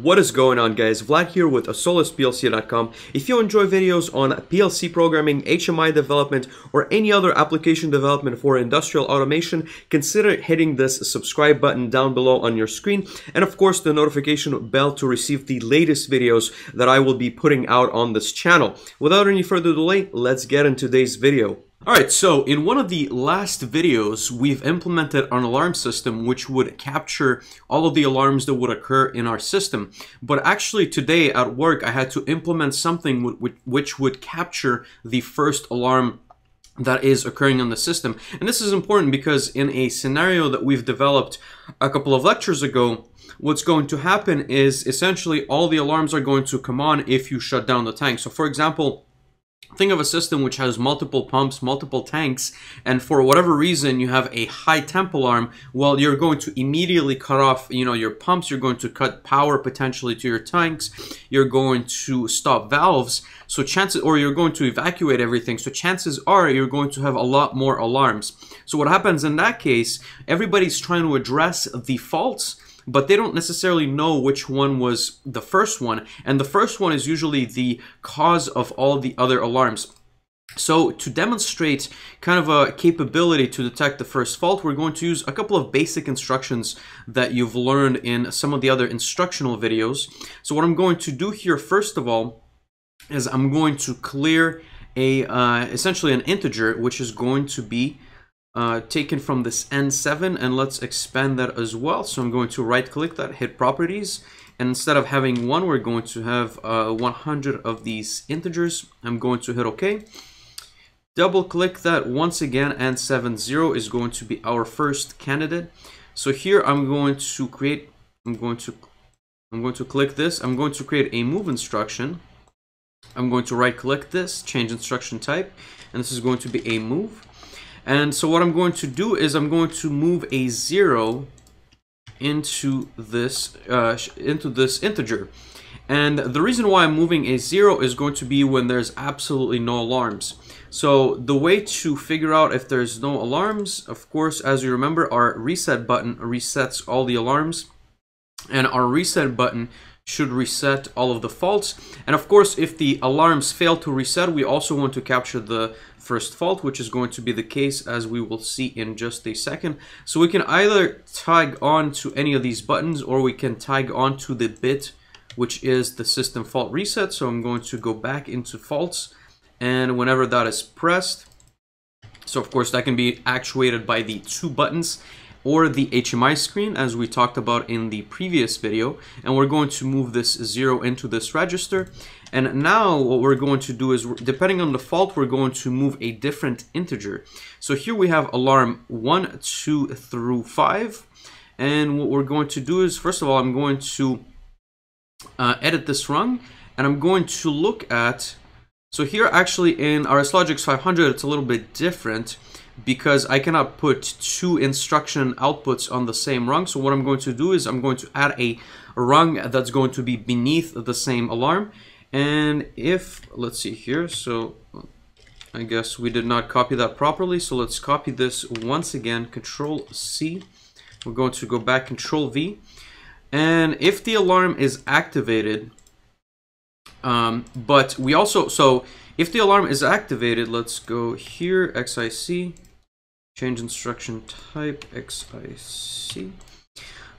What is going on, guys? Vlad here with SolisPLC.com. If you enjoy videos on PLC programming, HMI development, or any other application development for industrial automation, consider hitting this subscribe button down below on your screen, and of course the notification bell to receive the latest videos that I will be putting out on this channel. Without any further delay, let's get into today's video. Alright, so in one of the last videos, we've implemented an alarm system which would capture all of the alarms that would occur in our system. But actually today at work, I had to implement something which would capture the first alarm that is occurring on the system. And this is important because in a scenario that we've developed a couple of lectures ago, what's going to happen is essentially all the alarms are going to come on if you shut down the tank. So for example, think of a system which has multiple pumps, multiple tanks, and for whatever reason you have a high temp alarm. Well, you're going to immediately cut off, your pumps. You're going to cut power potentially to your tanks. You're going to stop valves. So chances, or you're going to evacuate everything. So chances are you're going to have a lot more alarms. So what happens in that case? Everybody's trying to address the faults, but they don't necessarily know which one was the first one, and the first one is usually the cause of all the other alarms. So to demonstrate kind of a capability to detect the first fault, we're going to use a couple of basic instructions that you've learned in some of the other instructional videos. So what I'm going to do here first of all is I'm going to clear a essentially an integer which is going to be taken from this N7, and let's expand that as well. So I'm going to right click that, hit properties, and instead of having 1, we're going to have 100 of these integers. I'm going to hit OK, double click that once again. N70 is going to be our first candidate. So here I'm going to create, I'm going to click this, I'm going to create a move instruction. I'm going to right click this, change instruction type, and this is going to be a move. And so what I'm going to do is I'm going to move a 0 into this integer. And the reason why I'm moving a 0 is going to be when there's absolutely no alarms. So the way to figure out if there's no alarms, of course, as you remember, our reset button resets all the alarms, and our reset button should reset all of the faults. And of course, if the alarms fail to reset, we also want to capture the first fault, which is going to be the case, as we will see in just a second. So we can either tag on to any of these buttons, or we can tag on to the bit which is the system fault reset. So I'm going to go back into faults, and whenever that is pressed, so of course that can be actuated by the 2 buttons or the HMI screen, as we talked about in the previous video. And we're going to move this 0 into this register. And now what we're going to do is, depending on the fault, we're going to move a different integer. So here we have alarm 1, 2 through 5, and what we're going to do is, first of all, I'm going to edit this rung, and I'm going to look at, so here actually in RSLogix 500 it's a little bit different, because I cannot put 2 instruction outputs on the same rung. So what I'm going to do is I'm going to add a rung that's going to be beneath the same alarm. And if, let's see here, so I guess we did not copy that properly. So let's copy this once again, Control C. We're going to go back, Control V. And if the alarm is activated, but we also, so if the alarm is activated, let's go here, XIC. Change instruction type, XIC.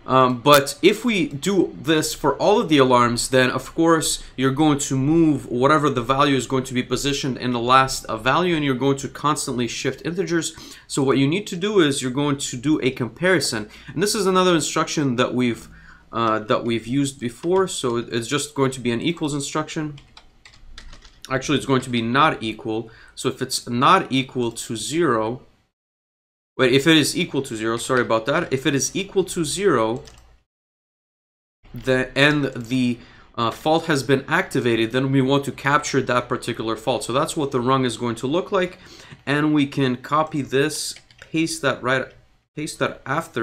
But if we do this for all of the alarms, then of course you're going to move whatever the value is going to be positioned in the last value, and you're going to constantly shift integers. So what you need to do is you're going to do a comparison. And this is another instruction that we've used before. So it's just going to be an equals instruction. Actually, it's going to be not equal. So if it's not equal to 0, wait, if it is equal to 0, sorry about that. If it is equal to 0, and the fault has been activated, then we want to capture that particular fault. So that's what the rung is going to look like. And we can copy this, paste that after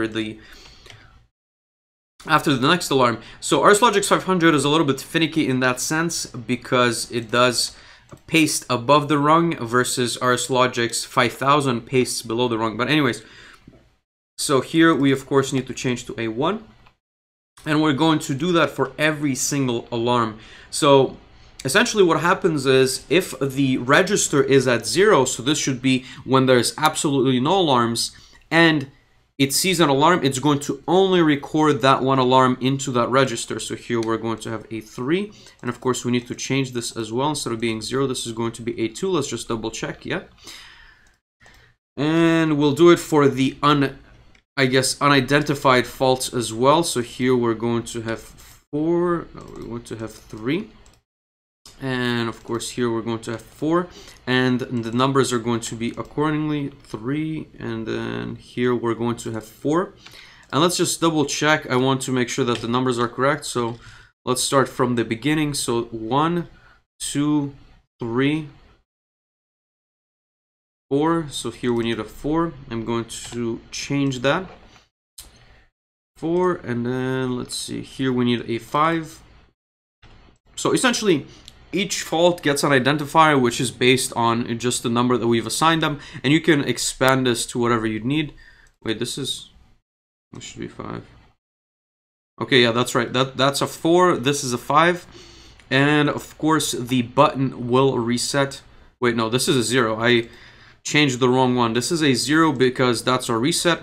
the next alarm. So RSLogix 500 is a little bit finicky in that sense, because it does paste above the rung versus RSLogix 5000 pastes below the rung. But anyways, so here we of course need to change to a 1. And we're going to do that for every single alarm. So essentially what happens is if the register is at 0, so this should be when there's absolutely no alarms, and it sees an alarm, it's going to only record that one alarm into that register. So here we're going to have a 3, and of course we need to change this as well. Instead of being 0, this is going to be a 2. Let's just double check, yeah. And we'll do it for the unidentified faults as well. So here we're going to have 4, no, we're going to have 3. And of course here we're going to have 4, and the numbers are going to be accordingly 3, and then here we're going to have 4. And let's just double check. I want to make sure that the numbers are correct, so let's start from the beginning. So 1, 2, 3, 4. So here we need a 4. I'm going to change that 4, and then let's see, here we need a 5. So essentially each fault gets an identifier, which is based on just the number that we've assigned them, and you can expand this to whatever you need. Wait, this should be 5. Okay, yeah, that's right. That's a 4. This is a 5, and of course the button will reset. Wait, no, this is a 0. I changed the wrong one. This is a 0 because that's our reset.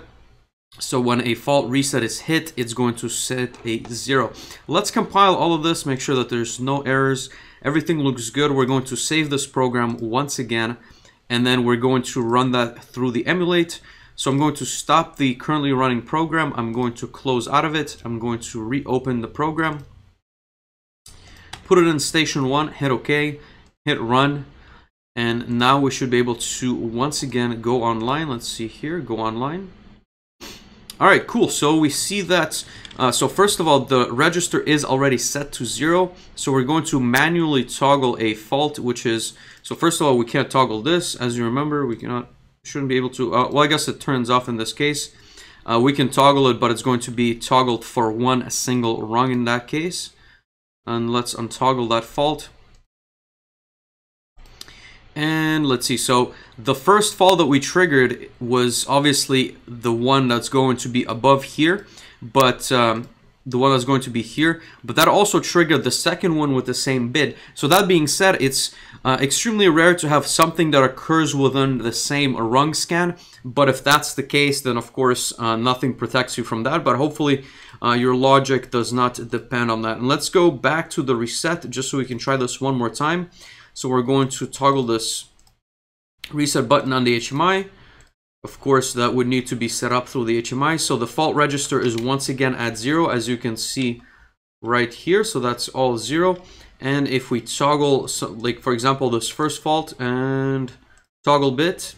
So when a fault reset is hit, it's going to set a 0. Let's compile all of this, make sure that there's no errors. Everything looks good. We're going to save this program once again, and then we're going to run that through the emulate. So I'm going to stop the currently running program. I'm going to close out of it. I'm going to reopen the program, put it in station 1, hit OK, hit run. And now we should be able to once again go online. Let's see here, go online. All right, cool. So we see that, so first of all, the register is already set to 0. So we're going to manually toggle a fault, which is, so first of all, we can't toggle this. As you remember, we shouldn't be able to, well, I guess it turns off in this case. We can toggle it, but it's going to be toggled for one single rung in that case. And let's untoggle that fault. And let's see, so the first fault that we triggered was obviously the one that's going to be above here, but the one that's going to be here, but that also triggered the second one with the same bid. So that being said, it's extremely rare to have something that occurs within the same rung scan, but if that's the case, then of course nothing protects you from that, but hopefully your logic does not depend on that. And let's go back to the reset just so we can try this one more time. So we're going to toggle this reset button on the HMI. Of course, that would need to be set up through the HMI. So the fault register is once again at 0, as you can see right here. So that's all 0. And if we toggle, so like for example, this first fault and toggle bit,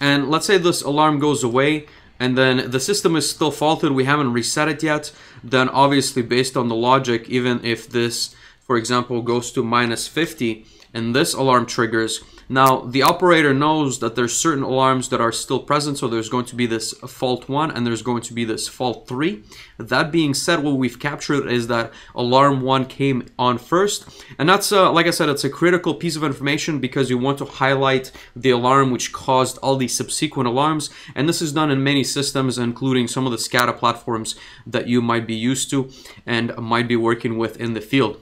and let's say this alarm goes away, and then the system is still faulted, we haven't reset it yet, then obviously based on the logic, even if this, for example, goes to -50, and this alarm triggers, now the operator knows that there's certain alarms that are still present, so there's going to be this fault 1 and there's going to be this fault 3. That being said, what we've captured is that alarm 1 came on first, and that's, like I said, it's a critical piece of information because you want to highlight the alarm which caused all the subsequent alarms, and this is done in many systems, including some of the SCADA platforms that you might be used to and might be working with in the field.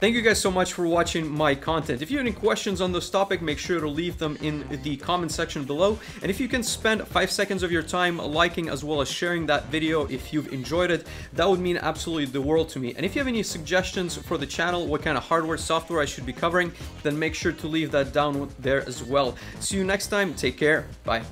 Thank you guys so much for watching my content. If you have any questions on this topic, make sure to leave them in the comment section below. And if you can spend 5 seconds of your time liking as well as sharing that video if you've enjoyed it, that would mean absolutely the world to me. And if you have any suggestions for the channel, what kind of hardware, software I should be covering, then make sure to leave that down there as well. See you next time. Take care. Bye.